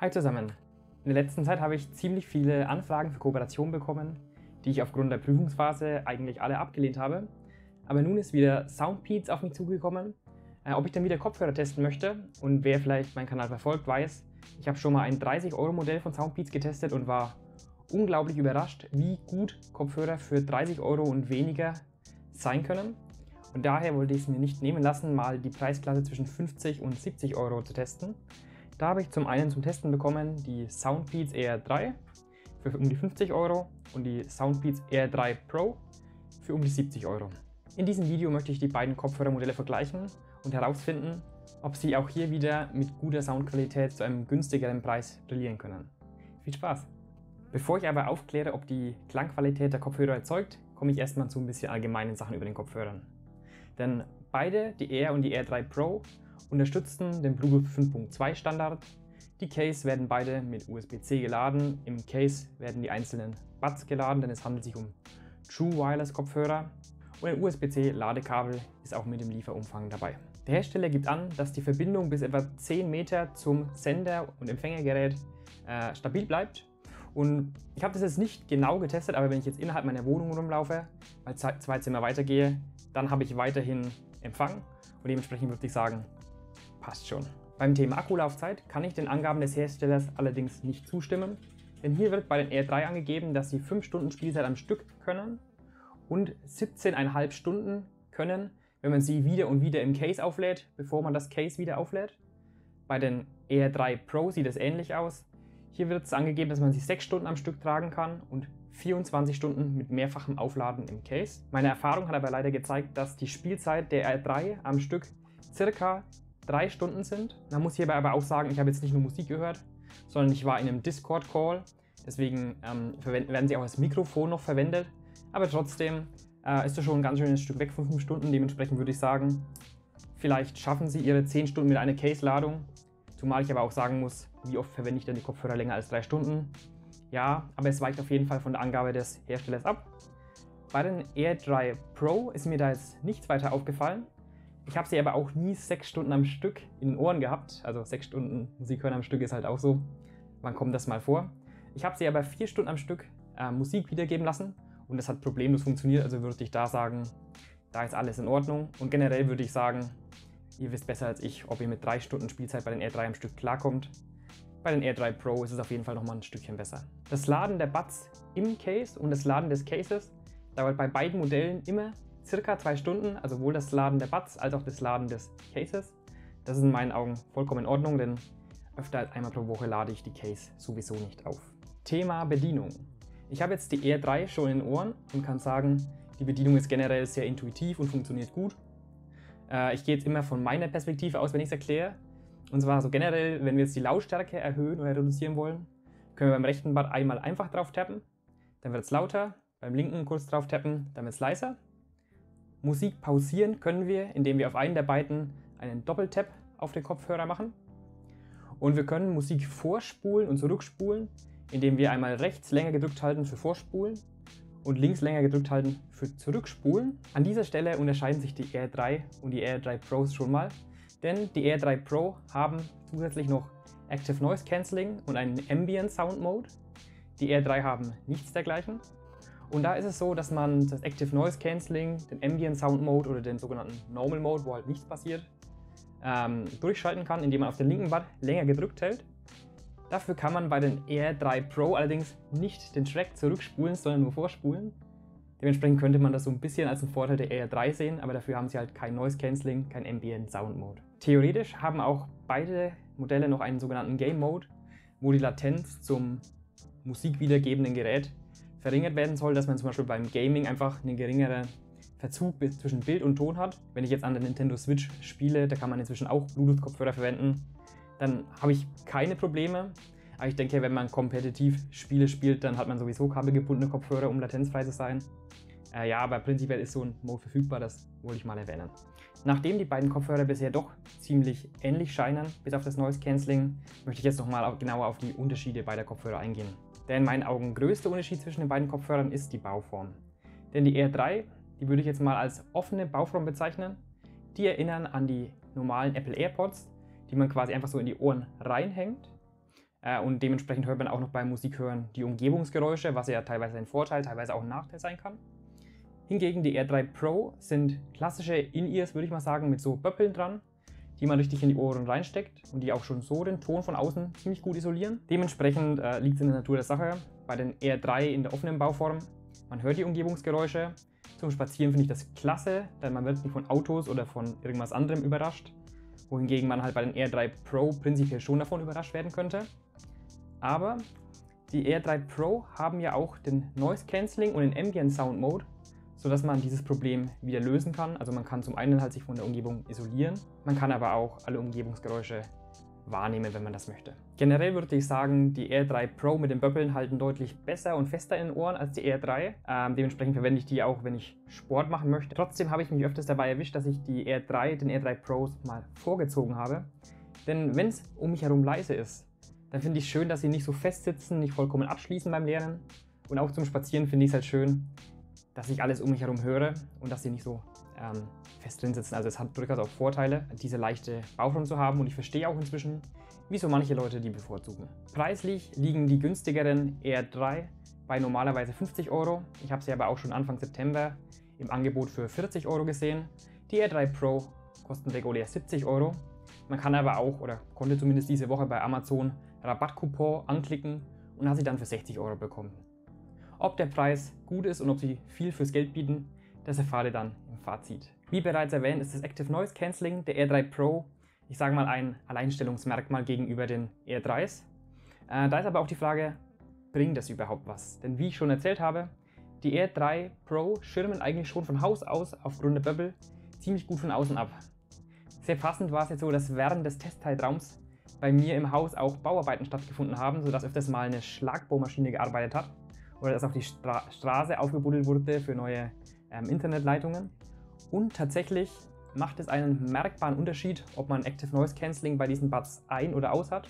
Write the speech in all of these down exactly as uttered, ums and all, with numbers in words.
Hi zusammen! In der letzten Zeit habe ich ziemlich viele Anfragen für Kooperationen bekommen, die ich aufgrund der Prüfungsphase eigentlich alle abgelehnt habe. Aber nun ist wieder SoundPEATS auf mich zugekommen, äh, ob ich dann wieder Kopfhörer testen möchte. Und wer vielleicht meinen Kanal verfolgt, weiß, ich habe schon mal ein dreißig Euro Modell von SoundPEATS getestet und war unglaublich überrascht, wie gut Kopfhörer für dreißig Euro und weniger sein können. Und daher wollte ich es mir nicht nehmen lassen, mal die Preisklasse zwischen fünfzig und siebzig Euro zu testen. Da habe ich zum einen zum Testen bekommen die SoundPEATS R drei für um die fünfzig Euro und die SoundPEATS R drei Pro für um die siebzig Euro. In diesem Video möchte ich die beiden Kopfhörermodelle vergleichen und herausfinden, ob sie auch hier wieder mit guter Soundqualität zu einem günstigeren Preis brillieren können. Viel Spaß! Bevor ich aber aufkläre, ob die Klangqualität der Kopfhörer erzeugt, komme ich erstmal zu ein bisschen allgemeinen Sachen über den Kopfhörern. Denn beide, die R und die R drei Pro, unterstützen den Bluetooth fünf Punkt zwei Standard. Die Case werden beide mit U S B C geladen. Im Case werden die einzelnen Buds geladen, denn es handelt sich um True Wireless Kopfhörer. Und ein U S B C Ladekabel ist auch mit dem Lieferumfang dabei. Der Hersteller gibt an, dass die Verbindung bis etwa zehn Meter zum Sender- und Empfängergerät äh, stabil bleibt. Und ich habe das jetzt nicht genau getestet, aber wenn ich jetzt innerhalb meiner Wohnung rumlaufe, mal zwei Zimmer weitergehe, dann habe ich weiterhin Empfang und dementsprechend würde ich sagen, passt schon. Beim Thema Akkulaufzeit kann ich den Angaben des Herstellers allerdings nicht zustimmen, denn hier wird bei den R drei angegeben, dass sie fünf Stunden Spielzeit am Stück können und siebzehn Komma fünf Stunden können, wenn man sie wieder und wieder im Case auflädt, bevor man das Case wieder auflädt. Bei den R drei Pro sieht es ähnlich aus. Hier wird es angegeben, dass man sie sechs Stunden am Stück tragen kann und vierundzwanzig Stunden mit mehrfachem Aufladen im Case. Meine Erfahrung hat aber leider gezeigt, dass die Spielzeit der R drei am Stück circa drei Stunden sind. Man muss hierbei aber auch sagen, ich habe jetzt nicht nur Musik gehört, sondern ich war in einem Discord-Call. Deswegen ähm, werden sie auch als Mikrofon noch verwendet. Aber trotzdem äh, ist das schon ein ganz schönes Stück weg von fünf Stunden. Dementsprechend würde ich sagen, vielleicht schaffen sie ihre zehn Stunden mit einer Case-Ladung. Zumal ich aber auch sagen muss, wie oft verwende ich denn die Kopfhörer länger als drei Stunden? Ja, aber es weicht auf jeden Fall von der Angabe des Herstellers ab. Bei den R drei Pro ist mir da jetzt nichts weiter aufgefallen. Ich habe sie aber auch nie sechs Stunden am Stück in den Ohren gehabt. Also sechs Stunden Musik hören am Stück ist halt auch so. Wann kommt das mal vor? Ich habe sie aber vier Stunden am Stück äh, Musik wiedergeben lassen und das hat problemlos funktioniert. Also würde ich da sagen, da ist alles in Ordnung. Und generell würde ich sagen, ihr wisst besser als ich, ob ihr mit drei Stunden Spielzeit bei den R drei am Stück klarkommt. Bei den R drei Pro ist es auf jeden Fall nochmal ein Stückchen besser. Das Laden der Buds im Case und das Laden des Cases dauert bei beiden Modellen immer circa zwei Stunden, also sowohl das Laden der Buds als auch das Laden des Cases. Das ist in meinen Augen vollkommen in Ordnung, denn öfter als einmal pro Woche lade ich die Case sowieso nicht auf. Thema Bedienung. Ich habe jetzt die R drei schon in den Ohren und kann sagen, die Bedienung ist generell sehr intuitiv und funktioniert gut. Ich gehe jetzt immer von meiner Perspektive aus, wenn ich es erkläre. Und zwar so generell, wenn wir jetzt die Lautstärke erhöhen oder reduzieren wollen, können wir beim rechten Bud einmal einfach drauf tappen, dann wird es lauter, beim linken kurz drauf tappen, dann wird es leiser. Musik pausieren können wir, indem wir auf einen der beiden einen Doppeltap auf den Kopfhörer machen. Und wir können Musik vorspulen und zurückspulen, indem wir einmal rechts länger gedrückt halten für Vorspulen und links länger gedrückt halten für Zurückspulen. An dieser Stelle unterscheiden sich die R drei und die R drei Pros schon mal, denn die R drei Pro haben zusätzlich noch Active Noise Cancelling und einen Ambient Sound Mode. Die R drei haben nichts dergleichen. Und da ist es so, dass man das Active Noise Cancelling, den Ambient Sound Mode oder den sogenannten Normal Mode, wo halt nichts passiert, ähm, durchschalten kann, indem man auf den linken Bud länger gedrückt hält. Dafür kann man bei den R drei Pro allerdings nicht den Track zurückspulen, sondern nur vorspulen. Dementsprechend könnte man das so ein bisschen als einen Vorteil der R drei sehen, aber dafür haben sie halt kein Noise Cancelling, kein Ambient Sound Mode. Theoretisch haben auch beide Modelle noch einen sogenannten Game Mode, wo die Latenz zum musikwiedergebenden Gerät verringert werden soll, dass man zum Beispiel beim Gaming einfach einen geringeren Verzug zwischen Bild und Ton hat. Wenn ich jetzt an der Nintendo Switch spiele, da kann man inzwischen auch Bluetooth-Kopfhörer verwenden, dann habe ich keine Probleme. Aber ich denke, wenn man kompetitiv Spiele spielt, dann hat man sowieso kabelgebundene Kopfhörer, um latenzfrei zu sein. Äh, ja, aber prinzipiell ist so ein Mode verfügbar, das wollte ich mal erwähnen. Nachdem die beiden Kopfhörer bisher doch ziemlich ähnlich scheinen, bis auf das Noise Cancelling, möchte ich jetzt nochmal genauer auf die Unterschiede beider Kopfhörer eingehen. Der in meinen Augen größte Unterschied zwischen den beiden Kopfhörern ist die Bauform. Denn die R drei, die würde ich jetzt mal als offene Bauform bezeichnen. Die erinnern an die normalen Apple AirPods, die man quasi einfach so in die Ohren reinhängt. äh, und dementsprechend hört man auch noch beim Musikhören die Umgebungsgeräusche, was ja teilweise ein Vorteil, teilweise auch ein Nachteil sein kann. Hingegen die R drei Pro sind klassische In-Ears, würde ich mal sagen, mit so Böppeln dran, die man richtig in die Ohren reinsteckt und die auch schon so den Ton von außen ziemlich gut isolieren. Dementsprechend äh, liegt es in der Natur der Sache bei den R drei in der offenen Bauform. Man hört die Umgebungsgeräusche. Zum Spazieren finde ich das klasse, denn man wird nicht von Autos oder von irgendwas anderem überrascht, wohingegen man halt bei den R drei Pro prinzipiell schon davon überrascht werden könnte. Aber die R drei Pro haben ja auch den Noise Cancelling und den Ambient Sound Mode, sodass man dieses Problem wieder lösen kann. Also man kann zum einen halt sich von der Umgebung isolieren, man kann aber auch alle Umgebungsgeräusche wahrnehmen, wenn man das möchte. Generell würde ich sagen, die R drei Pro mit den Böppeln halten deutlich besser und fester in den Ohren als die R drei. Ähm, dementsprechend verwende ich die auch, wenn ich Sport machen möchte. Trotzdem habe ich mich öfters dabei erwischt, dass ich die R drei, den R drei Pros mal vorgezogen habe. Denn wenn es um mich herum leise ist, dann finde ich schön, dass sie nicht so fest sitzen, nicht vollkommen abschließen beim Lernen. Und auch zum Spazieren finde ich es halt schön, dass ich alles um mich herum höre und dass sie nicht so ähm, fest drin sitzen. Also es hat durchaus auch Vorteile, diese leichte Bauform zu haben, und ich verstehe auch inzwischen, wieso manche Leute die bevorzugen. Preislich liegen die günstigeren R drei bei normalerweise fünfzig Euro. Ich habe sie aber auch schon Anfang September im Angebot für vierzig Euro gesehen. Die R drei Pro kosten regulär siebzig Euro. Man kann aber auch, oder konnte zumindest diese Woche bei Amazon Rabattcoupon anklicken und hat sie dann für sechzig Euro bekommen. Ob der Preis gut ist und ob sie viel fürs Geld bieten, das erfahrt ihr dann im Fazit. Wie bereits erwähnt, ist das Active Noise Cancelling der R drei Pro, ich sage mal, ein Alleinstellungsmerkmal gegenüber den R dreis. Äh, da ist aber auch die Frage, bringt das überhaupt was? Denn wie ich schon erzählt habe, die R drei Pro schirmen eigentlich schon von Haus aus aufgrund der Böppel ziemlich gut von außen ab. Sehr passend war es jetzt so, dass während des Testzeitraums bei mir im Haus auch Bauarbeiten stattgefunden haben, sodass öfters mal eine Schlagbohrmaschine gearbeitet hat. Oder dass auch die Stra Straße aufgebuddelt wurde für neue ähm, Internetleitungen. Und tatsächlich macht es einen merkbaren Unterschied, ob man Active Noise Cancelling bei diesen Buds ein- oder aus hat.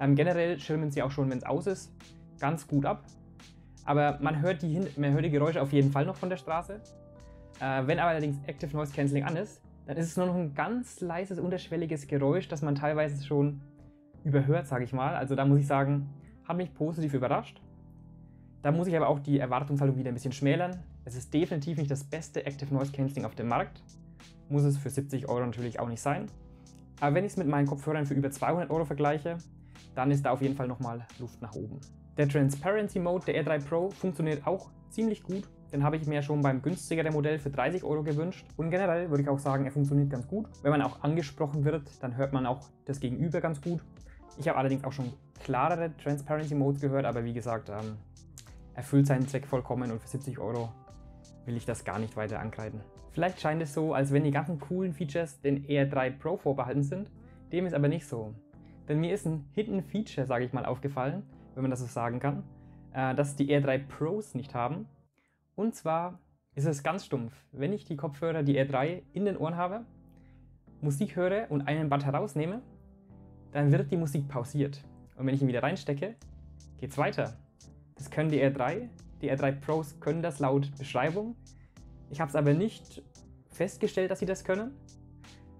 Ähm, generell schirmen sie auch schon, wenn es aus ist, ganz gut ab. Aber man hört die, Hin man hört die Geräusche auf jeden Fall noch von der Straße. Äh, wenn aber allerdings Active Noise Cancelling an ist, dann ist es nur noch ein ganz leises, unterschwelliges Geräusch, das man teilweise schon überhört, sage ich mal. Also da muss ich sagen, hat mich positiv überrascht. Da muss ich aber auch die Erwartungshaltung wieder ein bisschen schmälern. Es ist definitiv nicht das beste Active Noise Cancelling auf dem Markt. Muss es für siebzig Euro natürlich auch nicht sein. Aber wenn ich es mit meinen Kopfhörern für über zweihundert Euro vergleiche, dann ist da auf jeden Fall nochmal Luft nach oben. Der Transparency Mode der R drei Pro funktioniert auch ziemlich gut. Den habe ich mir schon beim günstigeren Modell für dreißig Euro gewünscht. Und generell würde ich auch sagen, er funktioniert ganz gut. Wenn man auch angesprochen wird, dann hört man auch das Gegenüber ganz gut. Ich habe allerdings auch schon klarere Transparency Modes gehört, aber wie gesagt, ähm, erfüllt seinen Zweck vollkommen, und für siebzig Euro will ich das gar nicht weiter ankreiden. Vielleicht scheint es so, als wenn die ganzen coolen Features den R drei Pro vorbehalten sind. Dem ist aber nicht so. Denn mir ist ein Hidden Feature, sage ich mal, aufgefallen, wenn man das so sagen kann, äh, dass die R drei Pros nicht haben. Und zwar ist es ganz stumpf. Wenn ich die Kopfhörer, die R drei, in den Ohren habe, Musik höre und einen Bud herausnehme, dann wird die Musik pausiert. Und wenn ich ihn wieder reinstecke, geht's weiter. Das können die R drei, die R drei Pros können das laut Beschreibung. Ich habe es aber nicht festgestellt, dass sie das können.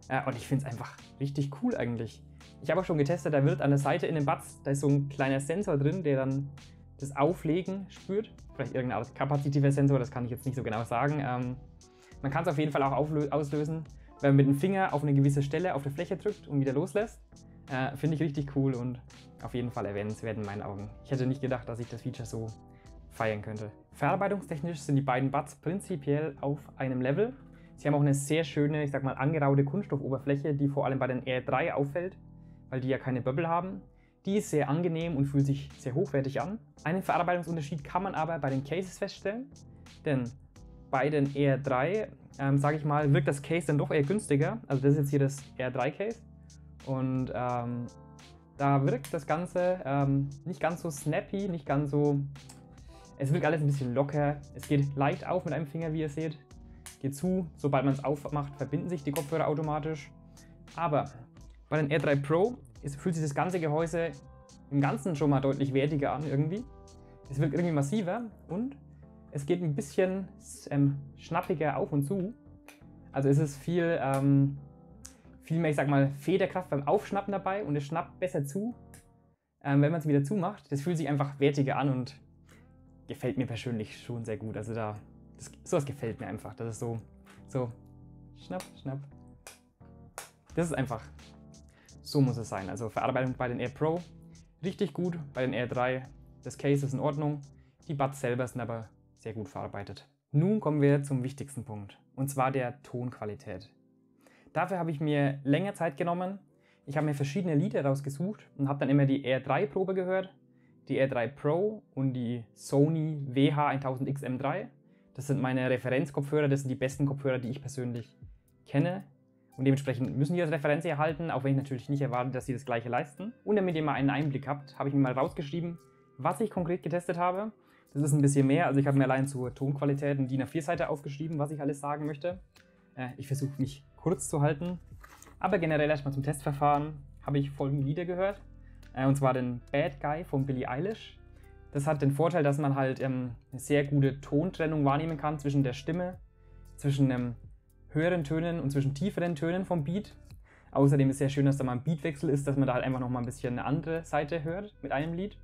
Äh, und ich finde es einfach richtig cool eigentlich. Ich habe auch schon getestet, da wird an der Seite in den Buds, da ist so ein kleiner Sensor drin, der dann das Auflegen spürt. Vielleicht irgendeine Art kapazitiver Sensor, das kann ich jetzt nicht so genau sagen. Ähm, man kann es auf jeden Fall auch auslösen, wenn man mit dem Finger auf eine gewisse Stelle auf der Fläche drückt und wieder loslässt. Äh, Finde ich richtig cool und auf jeden Fall erwähnenswert in meinen Augen. Ich hätte nicht gedacht, dass ich das Feature so feiern könnte. Verarbeitungstechnisch sind die beiden Buds prinzipiell auf einem Level. Sie haben auch eine sehr schöne, ich sag mal, angeraute Kunststoffoberfläche, die vor allem bei den R drei auffällt, weil die ja keine Böbbel haben. Die ist sehr angenehm und fühlt sich sehr hochwertig an. Einen Verarbeitungsunterschied kann man aber bei den Cases feststellen, denn bei den R drei, ähm, sage ich mal, wirkt das Case dann doch eher günstiger. Also das ist jetzt hier das R drei Case. Und ähm, da wirkt das Ganze ähm, nicht ganz so snappy, nicht ganz so, es wirkt alles ein bisschen locker. Es geht leicht auf mit einem Finger, wie ihr seht. Geht zu, sobald man es aufmacht, verbinden sich die Kopfhörer automatisch. Aber bei den R drei Pro ist, fühlt sich das ganze Gehäuse im Ganzen schon mal deutlich wertiger an irgendwie. Es wirkt irgendwie massiver und es geht ein bisschen ähm, schnappiger auf und zu. Also es ist viel... Ähm, Vielmehr, ich sag mal, Federkraft beim Aufschnappen dabei und es schnappt besser zu, ähm, wenn man es wieder zumacht, das fühlt sich einfach wertiger an und gefällt mir persönlich schon sehr gut. Also da, das, sowas gefällt mir einfach. Das ist so, so, schnapp, schnapp. Das ist einfach, so muss es sein. Also Verarbeitung bei den Air Pro, richtig gut. Bei den Air drei, das Case ist in Ordnung. Die Buds selber sind aber sehr gut verarbeitet. Nun kommen wir zum wichtigsten Punkt, und zwar der Tonqualität. Dafür habe ich mir länger Zeit genommen. Ich habe mir verschiedene Lieder rausgesucht und habe dann immer die Air drei Probe gehört, die Air drei Pro und die Sony W H tausend X M drei. Das sind meine Referenzkopfhörer, das sind die besten Kopfhörer, die ich persönlich kenne. Und dementsprechend müssen die als Referenz erhalten, auch wenn ich natürlich nicht erwarte, dass sie das gleiche leisten. Und damit ihr mal einen Einblick habt, habe ich mir mal rausgeschrieben, was ich konkret getestet habe. Das ist ein bisschen mehr, also ich habe mir allein zur Tonqualität eine D I N A vier Seite aufgeschrieben, was ich alles sagen möchte. Äh, ich versuche mich kurz zu halten. Aber generell erstmal zum Testverfahren habe ich folgende Lieder gehört. Äh, und zwar den Bad Guy von Billie Eilish. Das hat den Vorteil, dass man halt ähm, eine sehr gute Tontrennung wahrnehmen kann zwischen der Stimme, zwischen ähm, höheren Tönen und zwischen tieferen Tönen vom Beat. Außerdem ist es sehr schön, dass da mal ein Beatwechsel ist, dass man da halt einfach nochmal ein bisschen eine andere Seite hört mit einem Lied.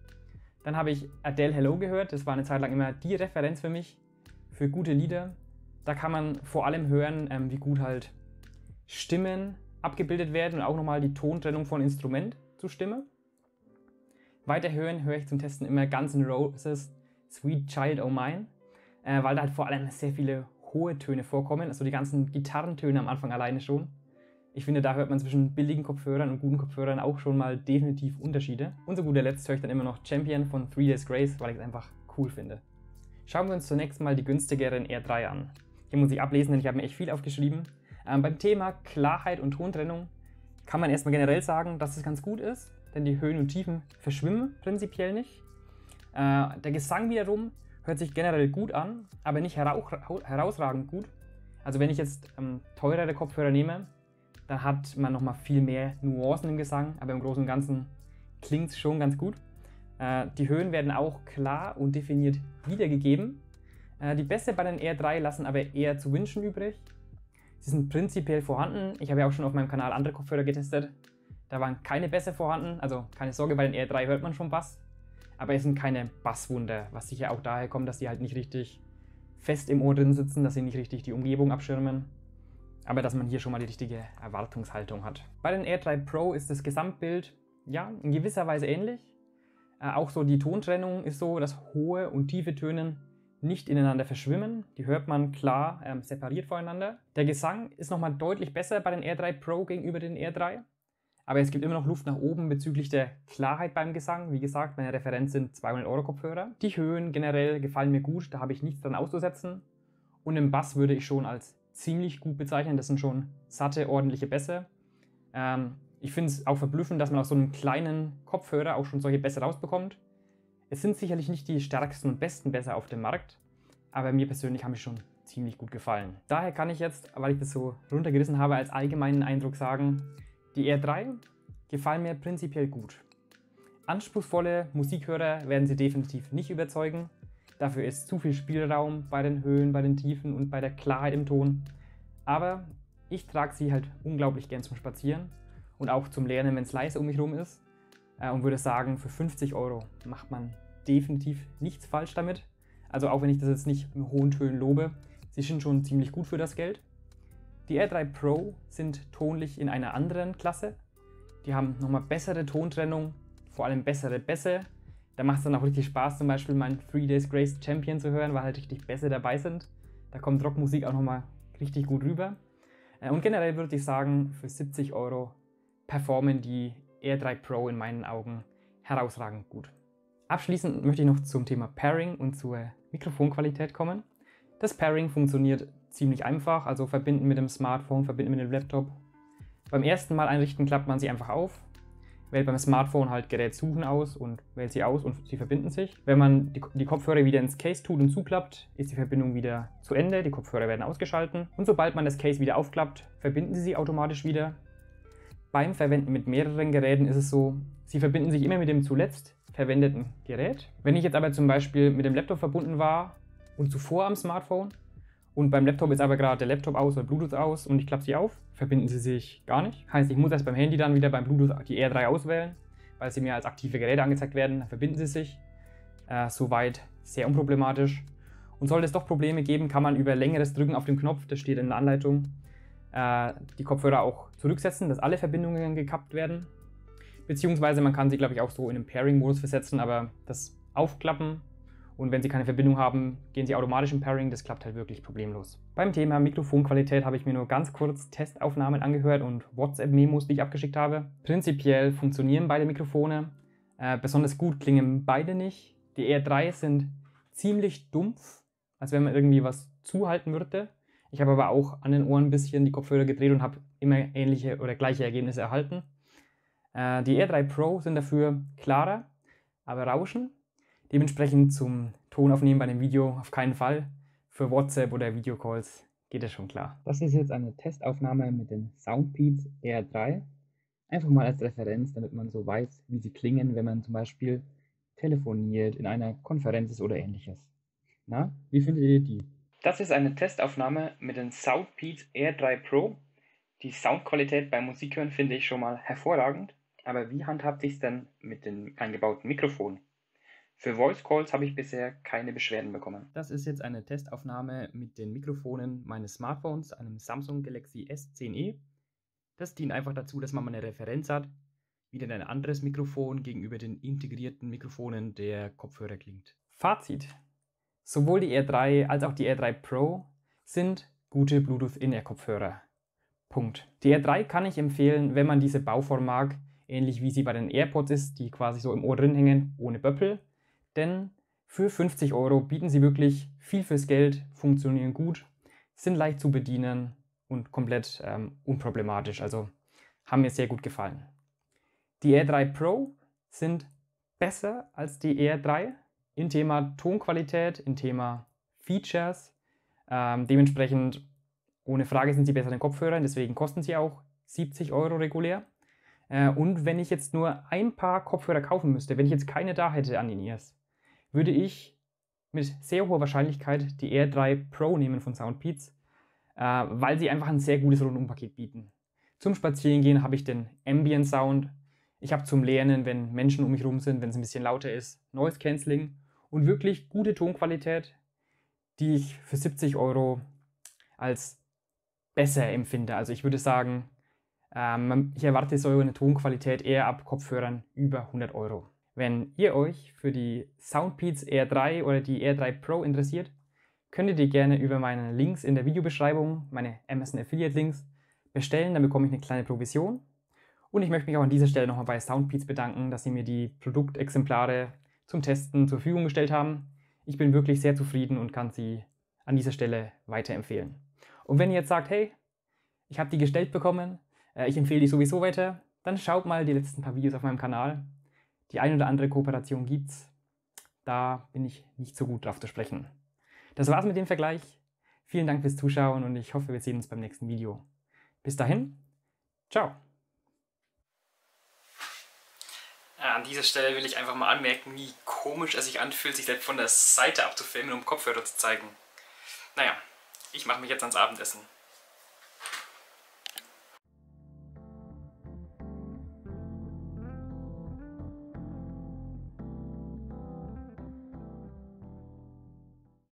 Dann habe ich Adele Hello gehört, das war eine Zeit lang immer die Referenz für mich, für gute Lieder. Da kann man vor allem hören, ähm, wie gut halt Stimmen abgebildet werden und auch nochmal die Tontrennung von Instrument zu Stimme. Weiterhören höre ich zum Testen immer Guns N' Roses Sweet Child O' Mine, äh, weil da halt vor allem sehr viele hohe Töne vorkommen, also die ganzen Gitarrentöne am Anfang alleine schon. Ich finde, da hört man zwischen billigen Kopfhörern und guten Kopfhörern auch schon mal definitiv Unterschiede. Und zu guter Letzt höre ich dann immer noch Champion von Three Days Grace, weil ich es einfach cool finde. Schauen wir uns zunächst mal die günstigeren Air drei an. Hier muss ich ablesen, denn ich habe mir echt viel aufgeschrieben. Ähm, beim Thema Klarheit und Tontrennung kann man erstmal generell sagen, dass es ganz gut ist, denn die Höhen und Tiefen verschwimmen prinzipiell nicht. Äh, der Gesang wiederum hört sich generell gut an, aber nicht herausragend gut. Also wenn ich jetzt ähm, teurere Kopfhörer nehme, dann hat man nochmal viel mehr Nuancen im Gesang, aber im Großen und Ganzen klingt es schon ganz gut. Äh, die Höhen werden auch klar und definiert wiedergegeben. Äh, die Bässe bei den Air drei lassen aber eher zu wünschen übrig. Sie sind prinzipiell vorhanden. Ich habe ja auch schon auf meinem Kanal andere Kopfhörer getestet. Da waren keine Bässe vorhanden, also keine Sorge, bei den Air drei hört man schon Bass. Aber es sind keine Basswunder, was sicher auch daher kommt, dass die halt nicht richtig fest im Ohr drin sitzen, dass sie nicht richtig die Umgebung abschirmen. Aber dass man hier schon mal die richtige Erwartungshaltung hat. Bei den Air drei Pro ist das Gesamtbild ja in gewisser Weise ähnlich. Äh, auch so die Tontrennung ist so, dass hohe und tiefe Tönen nicht ineinander verschwimmen. Die hört man klar ähm, separiert voneinander. Der Gesang ist nochmal deutlich besser bei den Air drei Pro gegenüber den Air drei. Aber es gibt immer noch Luft nach oben bezüglich der Klarheit beim Gesang. Wie gesagt, meine Referenz sind zweihundert Euro Kopfhörer. Die Höhen generell gefallen mir gut, da habe ich nichts dran auszusetzen. Und im Bass würde ich schon als ziemlich gut bezeichnen, das sind schon satte, ordentliche Bässe. Ähm, ich finde es auch verblüffend, dass man aus so einem kleinen Kopfhörer auch schon solche Bässe rausbekommt. Es sind sicherlich nicht die stärksten und besten Bässe auf dem Markt, aber mir persönlich haben sie schon ziemlich gut gefallen. Daher kann ich jetzt, weil ich das so runtergerissen habe, als allgemeinen Eindruck sagen, die Air drei gefallen mir prinzipiell gut. Anspruchsvolle Musikhörer werden sie definitiv nicht überzeugen. Dafür ist zu viel Spielraum bei den Höhen, bei den Tiefen und bei der Klarheit im Ton. Aber ich trage sie halt unglaublich gern zum Spazieren und auch zum Lernen, wenn es leise um mich rum ist. Und würde sagen, für fünfzig Euro macht man definitiv nichts falsch damit. Also auch wenn ich das jetzt nicht in hohen Tönen lobe, sie sind schon ziemlich gut für das Geld. Die Air drei Pro sind tonlich in einer anderen Klasse. Die haben nochmal bessere Tontrennung, vor allem bessere Bässe. Da macht es dann auch richtig Spaß, zum Beispiel meinen Three Days Grace Champion zu hören, weil halt richtig Bässe dabei sind. Da kommt Rockmusik auch nochmal richtig gut rüber. Und generell würde ich sagen, für siebzig Euro performen die Air drei Pro in meinen Augen herausragend gut. Abschließend möchte ich noch zum Thema Pairing und zur Mikrofonqualität kommen. Das Pairing funktioniert ziemlich einfach, also verbinden mit dem Smartphone, verbinden mit dem Laptop. Beim ersten Mal einrichten klappt man sie einfach auf. Wählt beim Smartphone halt Gerät suchen aus und wählt sie aus und sie verbinden sich. Wenn man die, die Kopfhörer wieder ins Case tut und zuklappt, ist die Verbindung wieder zu Ende, die Kopfhörer werden ausgeschalten. Und sobald man das Case wieder aufklappt, verbinden sie sie automatisch wieder. Beim Verwenden mit mehreren Geräten ist es so, sie verbinden sich immer mit dem zuletzt verwendeten Gerät. Wenn ich jetzt aber zum Beispiel mit dem Laptop verbunden war und zuvor am Smartphone und beim Laptop ist aber gerade der Laptop aus oder Bluetooth aus und ich klappe sie auf, verbinden sie sich gar nicht. Heißt, ich muss erst beim Handy dann wieder beim Bluetooth die Air drei auswählen, weil sie mir als aktive Geräte angezeigt werden, verbinden sie sich. Äh, soweit sehr unproblematisch. Und sollte es doch Probleme geben, kann man über längeres Drücken auf den Knopf, das steht in der Anleitung, äh, die Kopfhörer auch zurücksetzen, dass alle Verbindungen gekappt werden. Beziehungsweise man kann sie, glaube ich, auch so in einen Pairing-Modus versetzen, aber das aufklappen und wenn sie keine Verbindung haben, gehen sie automatisch in Pairing, das klappt halt wirklich problemlos. Beim Thema Mikrofonqualität habe ich mir nur ganz kurz Testaufnahmen angehört und WhatsApp-Memos, die ich abgeschickt habe. Prinzipiell funktionieren beide Mikrofone, äh, besonders gut klingen beide nicht. Die R drei sind ziemlich dumpf, als wenn man irgendwie was zuhalten würde. Ich habe aber auch an den Ohren ein bisschen die Kopfhörer gedreht und habe immer ähnliche oder gleiche Ergebnisse erhalten. Äh, die R drei Pro sind dafür klarer, aber rauschen. Dementsprechend zum Ton aufnehmen bei dem Video auf keinen Fall. Für WhatsApp oder Videocalls geht das schon klar. Das ist jetzt eine Testaufnahme mit den SoundPEATS R drei. Einfach mal als Referenz, damit man so weiß, wie sie klingen, wenn man zum Beispiel telefoniert, in einer Konferenz ist oder ähnliches. Na, wie findet ihr die? Das ist eine Testaufnahme mit den SoundPEATS R drei Pro. Die Soundqualität beim Musikhören finde ich schon mal hervorragend. Aber wie handhabt sich es denn mit dem eingebauten Mikrofon? Für Voice Calls habe ich bisher keine Beschwerden bekommen. Das ist jetzt eine Testaufnahme mit den Mikrofonen meines Smartphones, einem Samsung Galaxy S zehn e. Das dient einfach dazu, dass man mal eine Referenz hat, wie denn ein anderes Mikrofon gegenüber den integrierten Mikrofonen der Kopfhörer klingt. Fazit: Sowohl die R drei als auch die R drei Pro sind gute Bluetooth-In-Ear-Kopfhörer. Punkt. Die R drei kann ich empfehlen, wenn man diese Bauform mag, ähnlich wie sie bei den AirPods ist, die quasi so im Ohr drin hängen, ohne Böppel. Denn für fünfzig Euro bieten sie wirklich viel fürs Geld, funktionieren gut, sind leicht zu bedienen und komplett ähm, unproblematisch, also haben mir sehr gut gefallen. Die R drei Pro sind besser als die R drei im Thema Tonqualität, im Thema Features, ähm, dementsprechend ohne Frage sind sie besser in Kopfhörern, deswegen kosten sie auch siebzig Euro regulär. Äh, und wenn ich jetzt nur ein paar Kopfhörer kaufen müsste, wenn ich jetzt keine da hätte an den Ears, würde ich mit sehr hoher Wahrscheinlichkeit die R drei Pro nehmen von SoundPEATS, äh, weil sie einfach ein sehr gutes Rundumpaket bieten. Zum Spazierengehen habe ich den Ambient Sound, ich habe zum Lernen, wenn Menschen um mich rum sind, wenn es ein bisschen lauter ist, Noise Cancelling und wirklich gute Tonqualität, die ich für siebzig Euro als besser empfinde. Also ich würde sagen, ähm, ich erwarte so eine Tonqualität eher ab Kopfhörern über hundert Euro. Wenn ihr euch für die SoundPEATS R drei oder die R drei Pro interessiert, könntet ihr gerne über meine Links in der Videobeschreibung, meine Amazon Affiliate Links, bestellen, dann bekomme ich eine kleine Provision. Und ich möchte mich auch an dieser Stelle nochmal bei SoundPEATS bedanken, dass sie mir die Produktexemplare zum Testen zur Verfügung gestellt haben. Ich bin wirklich sehr zufrieden und kann sie an dieser Stelle weiterempfehlen. Und wenn ihr jetzt sagt, hey, ich habe die gestellt bekommen, ich empfehle die sowieso weiter, dann schaut mal die letzten paar Videos auf meinem Kanal. Die ein oder andere Kooperation gibt's. Da bin ich nicht so gut drauf zu sprechen. Das war's mit dem Vergleich. Vielen Dank fürs Zuschauen und ich hoffe, wir sehen uns beim nächsten Video. Bis dahin, ciao! An dieser Stelle will ich einfach mal anmerken, wie komisch es sich anfühlt, sich selbst von der Seite abzufilmen, um Kopfhörer zu zeigen. Naja. Ich mache mich jetzt ans Abendessen.